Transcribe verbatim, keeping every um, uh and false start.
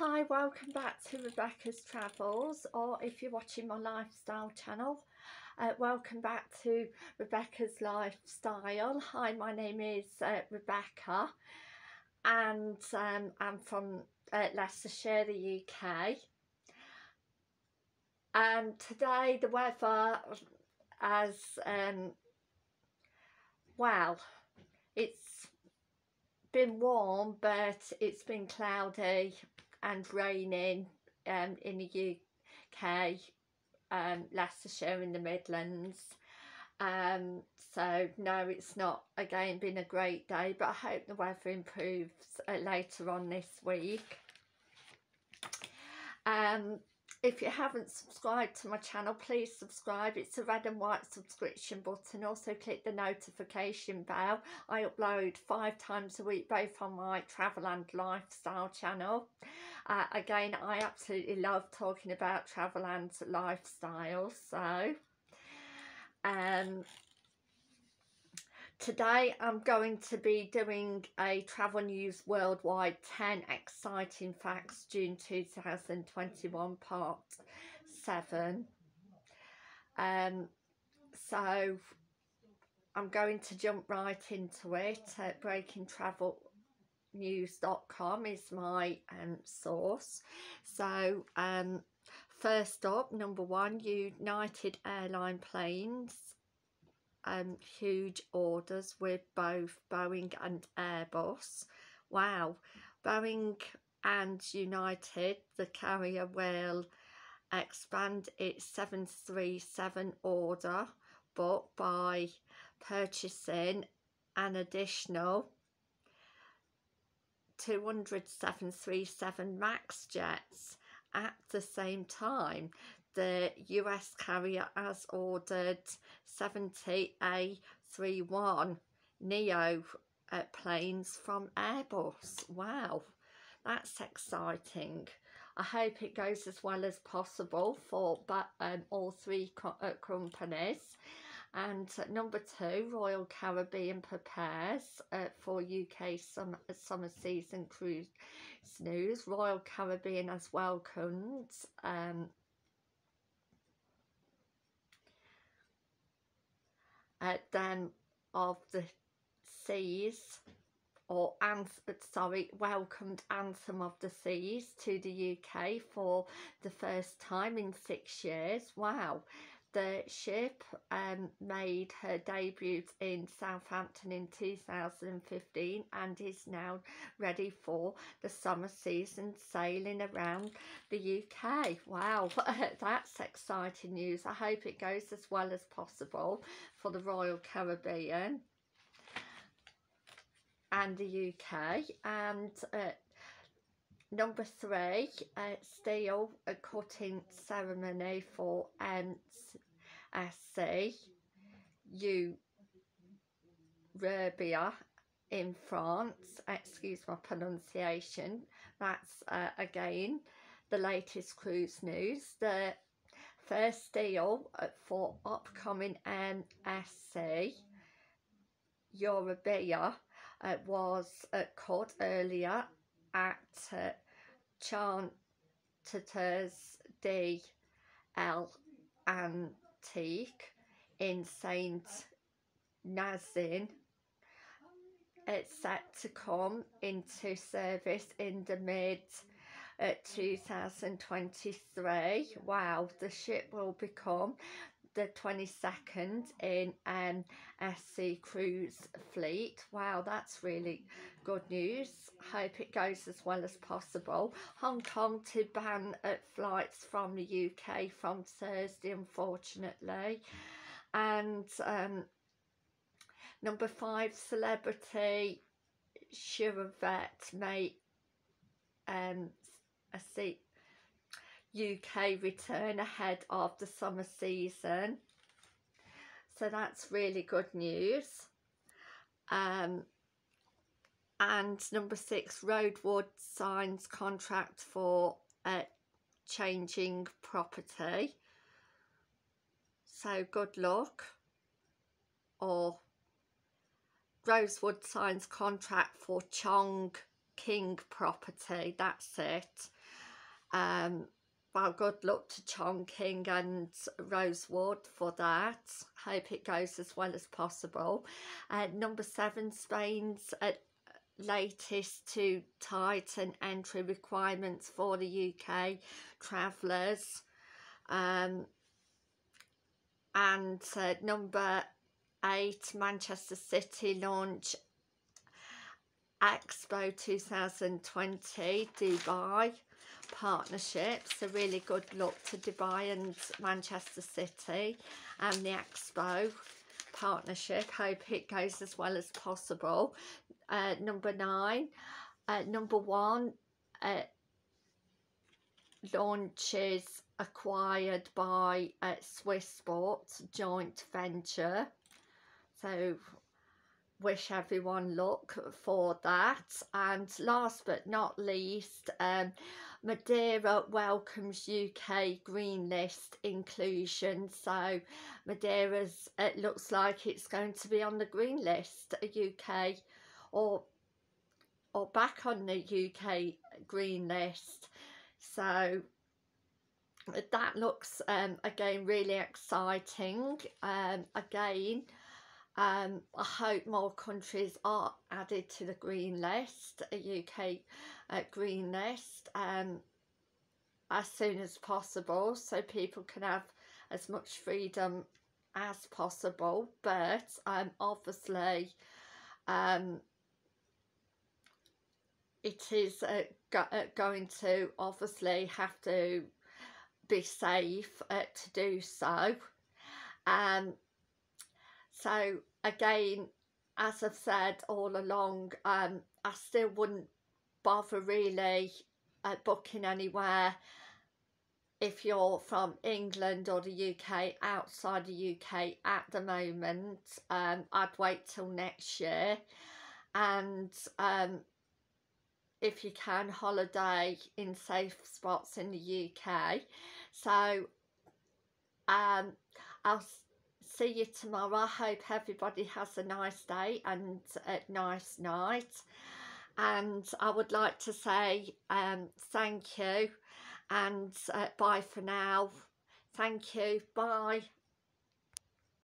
Hi, welcome back to Rebecca's Travels, or if you're watching my lifestyle channel, uh, welcome back to Rebecca's Lifestyle. Hi, my name is uh, Rebecca and um, I'm from uh, Leicestershire, the U K, and today the weather has, um, well, it's been warm but it's been cloudy and raining um, in the U K, um, Leicestershire in the Midlands, um, so no, it's not again been a great day, but I hope the weather improves uh, later on this week. Um, if you haven't subscribed to my channel, please subscribe. It's a red and white subscription button. Also click the notification bell. I upload five times a week, both on my travel and lifestyle channel. Uh, again, I absolutely love talking about travel and lifestyle. So um, today I'm going to be doing a Travel News Worldwide ten Exciting Facts June two thousand twenty-one Part seven. Um, so I'm going to jump right into it. Uh, Breaking Travel News dot com is my um, source. So um, first up, number one, United Airline planes. Um, huge orders with both Boeing and Airbus. Wow. Boeing and United, the carrier, will expand its seven three seven order but by purchasing an additional two hundred seven three seven MAX jets at the same time. The U S carrier has ordered seventy A thirty-one Neo uh, planes from Airbus. Wow, that's exciting. I hope it goes as well as possible for um, all three co uh, companies. And uh, number two, Royal Caribbean prepares uh, for U K summer, summer season cruise news. Royal Caribbean has welcomed um, Anthem of the Seas, or sorry, welcomed Anthem of the Seas to the U K for the first time in six years. Wow. The ship um, made her debut in Southampton in two thousand fifteen and is now ready for the summer season sailing around the U K. Wow, that's exciting news. I hope it goes as well as possible for the Royal Caribbean and the U K. And uh, number three, uh, steel a cutting ceremony for M S C Euribia in France. Excuse my pronunciation. That's uh, again the latest cruise news. The first deal for upcoming M S C Euribia uh, was uh, cut earlier at uh, Chantiers de l'Atlantique in Saint Nazaire. It's set to come into service in the mid uh, two thousand twenty-three. Wow, the ship will become the twenty-second in M S C cruise fleet. Wow, that's really good news. Hope it goes as well as possible. Hong Kong to ban uh, flights from the U K from Thursday, unfortunately. And um, number five, celebrity Chirivette may um a seat U K return ahead of the summer season, so that's really good news. Um, and number six, Rosewood signs contract for uh, changing property, so good luck. Or Rosewood signs contract for Chongqing Chongqing property, that's it. Um, well, good luck to Chongqing and Rosewood for that. Hope it goes as well as possible. Uh, number seven, Spain's at latest to tighten entry requirements for the U K travellers. Um, and uh, number eight, Manchester City launch Expo twenty twenty Dubai partnerships. So really good luck to Dubai and Manchester City and the Expo partnership. Hope it goes as well as possible. Uh, number nine, uh, number one, uh, launches acquired by uh, Swiss Sports joint venture. So wish everyone luck for that. And last but not least, um, Madeira welcomes U K green list inclusion. So Madeira's, it looks like it's going to be on the green list, U K or or back on the U K green list. So that looks um again really exciting. Um again, um I hope more countries are added to the green list, a U K uh, green list, um as soon as possible, so people can have as much freedom as possible. But um obviously um it is uh, go uh, going to obviously have to be safe uh, to do so. Um, so again, as I've said all along, um, I still wouldn't bother really uh, booking anywhere if you're from England or the U K, outside the U K at the moment. um, I'd wait till next year, and um, if you can, holiday in safe spots in the U K. So um I'll see you tomorrow. I hope everybody has a nice day and a nice night, and I would like to say um thank you and uh, bye for now. Thank you, bye.